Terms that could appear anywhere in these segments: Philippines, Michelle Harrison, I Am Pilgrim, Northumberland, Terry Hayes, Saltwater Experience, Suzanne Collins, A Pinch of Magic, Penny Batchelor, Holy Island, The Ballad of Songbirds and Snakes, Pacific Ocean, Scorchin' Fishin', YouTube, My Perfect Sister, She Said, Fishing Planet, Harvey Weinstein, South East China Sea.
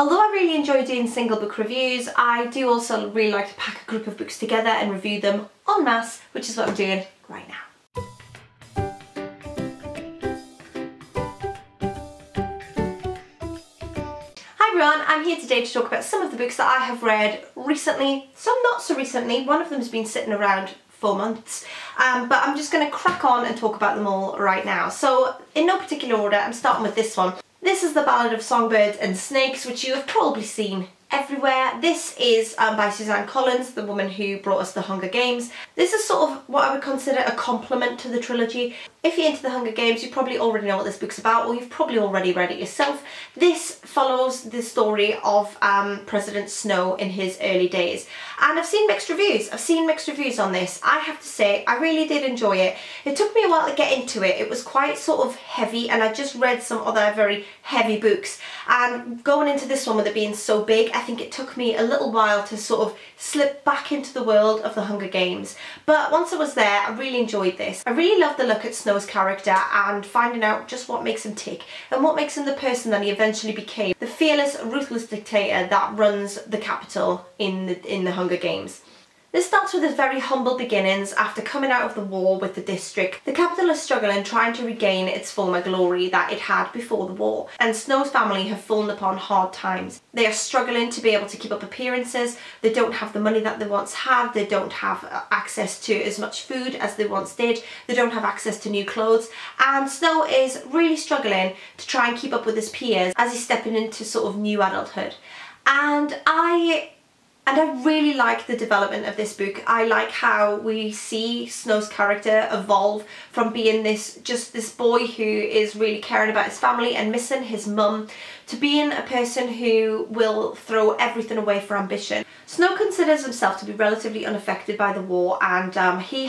Although I really enjoy doing single book reviews, I do also really like to pack a group of books together and review them en masse, which is what I'm doing right now. I'm here today to talk about some of the books that I have read recently, some not so recently. One of them has been sitting around for months, but I'm just going to crack on and talk about them all right now. So in no particular order, I'm starting with this one. This is The Ballad of Songbirds and Snakes, which you have probably seen everywhere. This is by Suzanne Collins, the woman who brought us The Hunger Games. This is sort of what I would consider a complement to the trilogy. If you're into The Hunger Games, you probably already know what this book's about, or you've probably already read it yourself. This follows the story of President Snow in his early days. And I've seen mixed reviews. I've seen mixed reviews on this. I have to say, I really did enjoy it. It took me a while to get into it. It was quite sort of heavy, and I just read some other very heavy books. And going into this one with it being so big, I think it took me a little while to sort of slip back into the world of The Hunger Games. But once I was there, I really enjoyed this. I really loved the look at Snow's character and finding out just what makes him tick and what makes him the person that he eventually became, the fearless, ruthless dictator that runs the capital in the Hunger Games. This starts with his very humble beginnings after coming out of the war with the district. The capital is struggling, trying to regain its former glory that it had before the war, and Snow's family have fallen upon hard times. They are struggling to be able to keep up appearances. They don't have the money that they once had. They don't have access to as much food as they once did. They don't have access to new clothes, and Snow is really struggling to try and keep up with his peers as he's stepping into sort of new adulthood. And I really like the development of this book. I like how we see Snow's character evolve from being just this boy who is really caring about his family and missing his mum, to being a person who will throw everything away for ambition. Snow considers himself to be relatively unaffected by the war, and he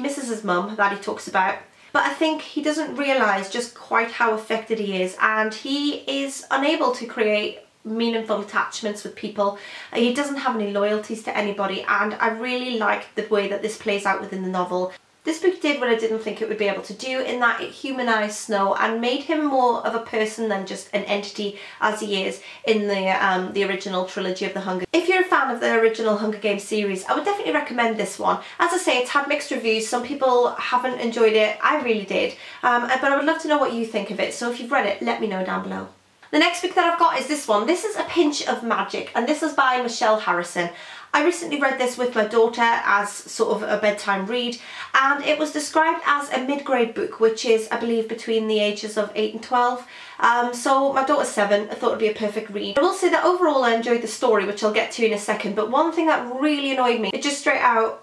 misses his mum that he talks about. But I think he doesn't realise just quite how affected he is, and he is unable to create meaningful attachments with people. He doesn't have any loyalties to anybody, and I really like the way that this plays out within the novel. This book did what I didn't think it would be able to do, in that it humanised Snow and made him more of a person than just an entity as he is in the original trilogy of The Hunger. If you're a fan of the original Hunger Games series, I would definitely recommend this one. As I say, it's had mixed reviews. Some people haven't enjoyed it. I really did. But I would love to know what you think of it, so if you've read it, let me know down below. The next book that I've got is this one. This is A Pinch of Magic, and this is by Michelle Harrison. I recently read this with my daughter as sort of a bedtime read, and it was described as a mid-grade book, which is, I believe, between the ages of 8 and 12. So my daughter's 7, I thought it would be a perfect read. I will say that overall I enjoyed the story, which I'll get to in a second, but one thing that really annoyed me, it just straight out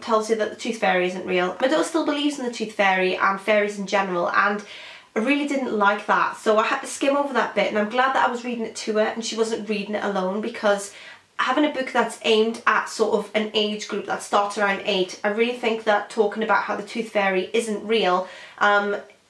tells you that the tooth fairy isn't real. My daughter still believes in the tooth fairy and fairies in general, and I really didn't like that, so I had to skim over that bit, and I'm glad that I was reading it to her and she wasn't reading it alone, because having a book that's aimed at sort of an age group that starts around 8, I really think that talking about how the tooth fairy isn't real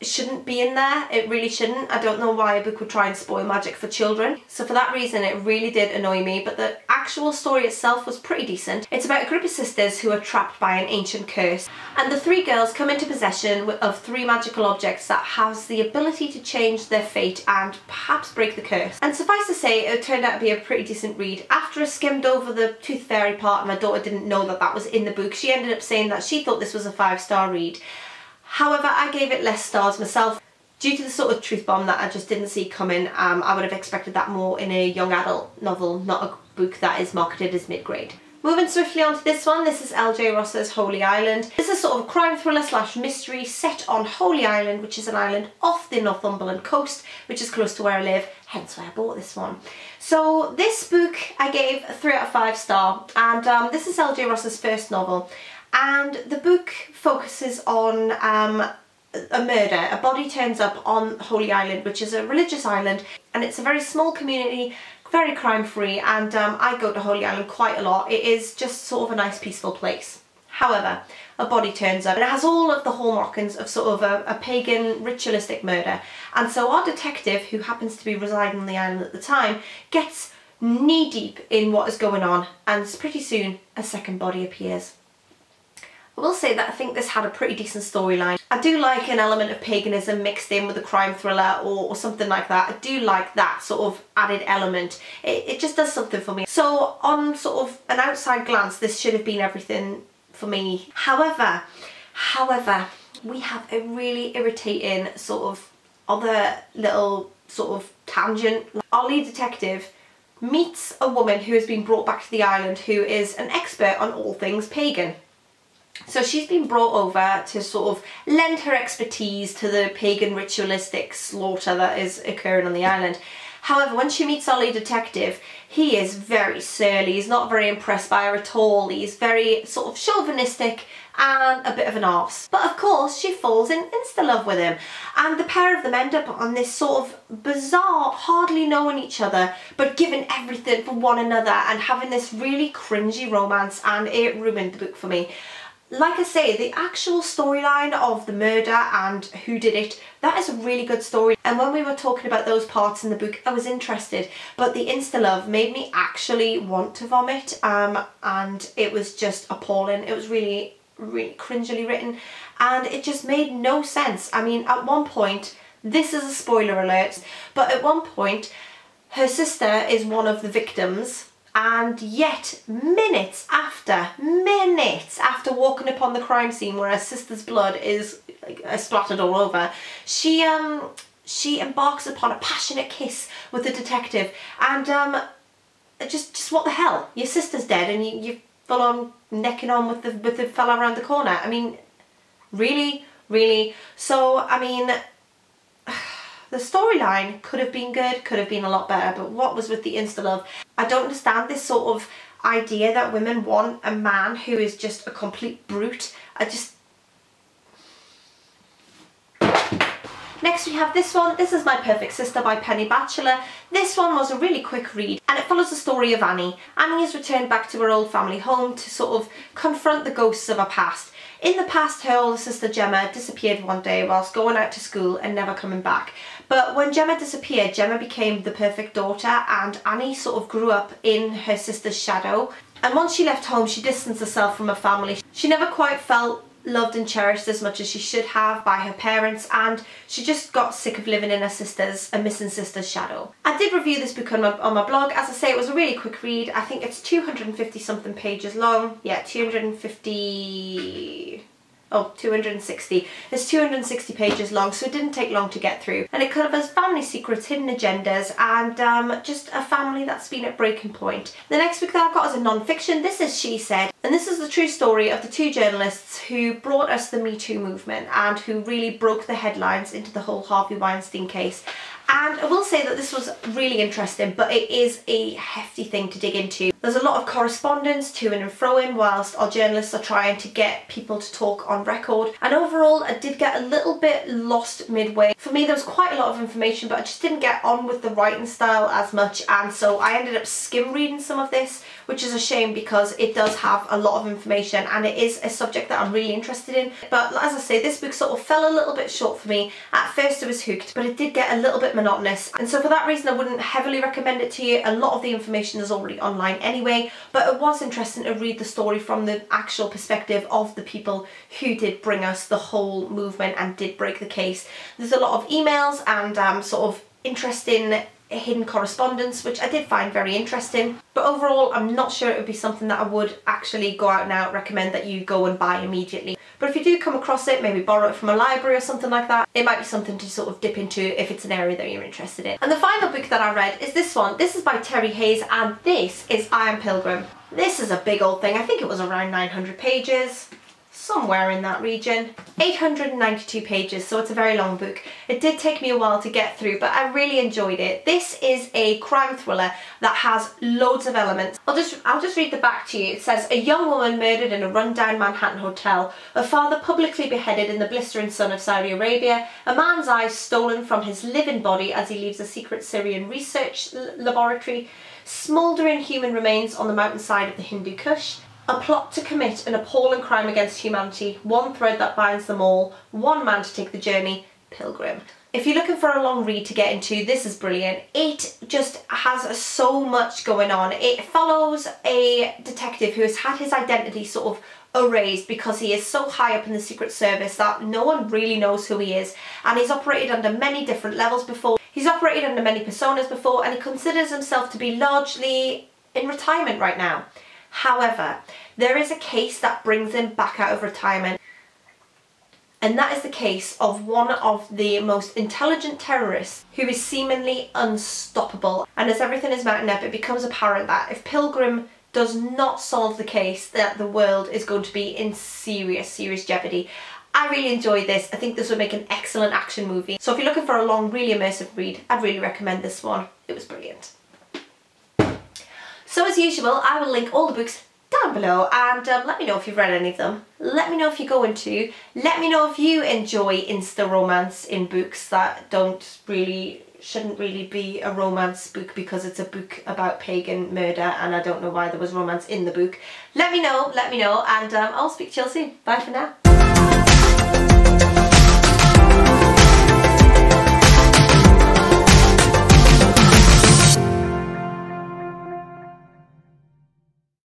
shouldn't be in there. It really shouldn't. I don't know why a book would try and spoil magic for children. So for that reason, it really did annoy me, but the actual story itself was pretty decent. It's about a group of sisters who are trapped by an ancient curse, and the three girls come into possession of 3 magical objects that has the ability to change their fate and perhaps break the curse. And suffice to say, it turned out to be a pretty decent read. After I skimmed over the tooth fairy part, and my daughter didn't know that that was in the book, she ended up saying that she thought this was a 5-star read. However, I gave it less stars myself due to the sort of truth bomb that I just didn't see coming. I would have expected that more in a young adult novel, not a book that is marketed as mid-grade. Moving swiftly on to this one, this is L.J. Ross's Holy Island. This is sort of a crime thriller slash mystery set on Holy Island, which is an island off the Northumberland coast, which is close to where I live, hence why I bought this one. So this book I gave a 3 out of 5 star, and this is L.J. Ross's first novel. And the book focuses on a murder. A body turns up on Holy Island, which is a religious island, and it's a very small community, very crime-free, and I go to Holy Island quite a lot. It is just sort of a nice, peaceful place. However, a body turns up, and it has all of the hallmarkings of sort of a pagan, ritualistic murder. And so our detective, who happens to be residing on the island at the time, gets knee-deep in what is going on, and pretty soon a second body appears. I will say that I think this had a pretty decent storyline. I do like an element of paganism mixed in with a crime thriller or something like that. I do like that sort of added element. It just does something for me. So on sort of an outside glance, this should have been everything for me. However, we have a really irritating sort of other little sort of tangent. Our lead detective meets a woman who has been brought back to the island who is an expert on all things pagan. So she's been brought over to sort of lend her expertise to the pagan ritualistic slaughter that is occurring on the island. However, when she meets our lead detective, he is very surly. He's not very impressed by her at all. He's very sort of chauvinistic and a bit of an arse. But of course, she falls in insta-love with him. And the pair of them end up on this sort of bizarre, hardly knowing each other, but giving everything for one another and having this really cringy romance, and it ruined the book for me. Like I say, the actual storyline of the murder and who did it, that is a really good story. And when we were talking about those parts in the book, I was interested. But the insta-love made me actually want to vomit, and it was just appalling. It was really, really cringily written, and it just made no sense. I mean, at one point, this is a spoiler alert, but at one point, her sister is one of the victims. And yet, minutes after walking upon the crime scene where her sister's blood is splattered all over, she embarks upon a passionate kiss with the detective. And just what the hell? Your sister's dead, and you full on necking on with the fella around the corner. I mean, really, really. So I mean, the storyline could have been good, could have been a lot better, but what was with the insta-love? I don't understand this sort of idea that women want a man who is just a complete brute. Next we have this one. This is My Perfect Sister by Penny Batchelor. This one was a really quick read, and it follows the story of Annie. Annie has returned back to her old family home to sort of confront the ghosts of her past. In the past, her older sister Gemma disappeared one day whilst going out to school and never coming back. But when Gemma disappeared, Gemma became the perfect daughter, and Annie sort of grew up in her sister's shadow. And once she left home, she distanced herself from her family. She never quite felt loved and cherished as much as she should have by her parents, and she just got sick of living in her sister's, a missing sister's shadow. I did review this book on my blog. As I say, it was a really quick read. I think it's 250 something pages long. Yeah, 260. It's 260 pages long, so it didn't take long to get through. And it covers family secrets, hidden agendas, and just a family that's been at breaking point. The next book that I've got is a non-fiction. This is She Said, and this is the true story of the two journalists who brought us the Me Too movement and who really broke the headlines into the whole Harvey Weinstein case. And I will say that this was really interesting, but it is a hefty thing to dig into. There's a lot of correspondence to and fro-in whilst our journalists are trying to get people to talk on record. And overall, I did get a little bit lost midway. For me, there was quite a lot of information, but I just didn't get on with the writing style as much. And so I ended up skim reading some of this, which is a shame because it does have a lot of information and it is a subject that I'm really interested in. But as I say, this book sort of fell a little bit short for me. At first I was hooked, but it did get a little bit monotonous. And so for that reason, I wouldn't heavily recommend it to you. A lot of the information is already online anyway, but it was interesting to read the story from the actual perspective of the people who did bring us the whole movement and did break the case. There's a lot of emails and sort of interesting hidden correspondence, which I did find very interesting, but overall I'm not sure it would be something that I would actually go out and out recommend that you go and buy immediately. But if you do come across it, maybe borrow it from a library or something like that. It might be something to sort of dip into if it's an area that you're interested in. And the final book that I read is this one. This is by Terry Hayes, and this is I Am Pilgrim. This is a big old thing. I think it was around 900 pages. Somewhere in that region. 892 pages, so it's a very long book. It did take me a while to get through, but I really enjoyed it. This is a crime thriller that has loads of elements. I'll just read the back to you. It says, a young woman murdered in a rundown Manhattan hotel, her father publicly beheaded in the blistering sun of Saudi Arabia, a man's eyes stolen from his living body as he leaves a secret Syrian research laboratory, smouldering human remains on the mountainside of the Hindu Kush, a plot to commit an appalling crime against humanity, one thread that binds them all, one man to take the journey, Pilgrim. If you're looking for a long read to get into, this is brilliant. It just has so much going on. It follows a detective who has had his identity sort of a raise because he is so high up in the Secret Service that no one really knows who he is, and he's operated under many different levels before. He's operated under many personas before, and he considers himself to be largely in retirement right now. However, there is a case that brings him back out of retirement, and that is the case of one of the most intelligent terrorists who is seemingly unstoppable. And as everything is mounting up, it becomes apparent that if Pilgrim does not solve the case, that the world is going to be in serious, serious jeopardy. I really enjoyed this. I think this would make an excellent action movie. So if you're looking for a long, really immersive read, I'd really recommend this one. It was brilliant. So as usual, I will link all the books down below, and let me know if you've read any of them. Let me know if you're going to. Let me know if you enjoy insta romance in books that shouldn't really be a romance book because it's a book about pagan murder and I don't know why there was romance in the book. Let me know, and I'll speak to you all soon. Bye for now.